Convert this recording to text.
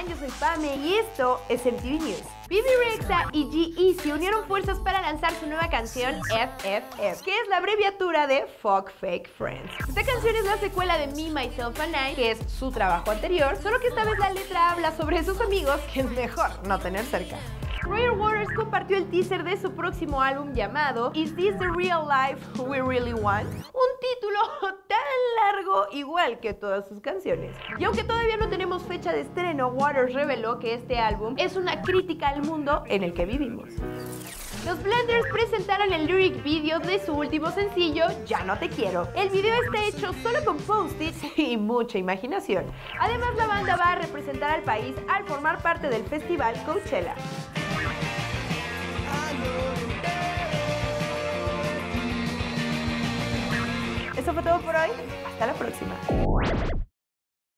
están? Yo soy Pame y esto es MTV News. Bebe Rexha y G.E. se unieron fuerzas para lanzar su nueva canción FFF, que es la abreviatura de Fuck Fake Friends. Esta canción es la secuela de Me, Myself and I, que es su trabajo anterior, solo que esta vez la letra habla sobre esos amigos que es mejor no tener cerca. Raye Waters compartió el teaser de su próximo álbum llamado Is This the Real Life We Really Want?, un título tan largo igual que todas sus canciones. Y aunque todavía no tenemos fecha de estreno, Waters reveló que este álbum es una crítica al mundo en el que vivimos. Los Blunders presentaron el lyric video de su último sencillo, Ya No Te Quiero. El video está hecho solo con post-its y mucha imaginación. Además, la banda va a representar al país al formar parte del festival Coachella. Eso fue todo por hoy. Hasta la próxima.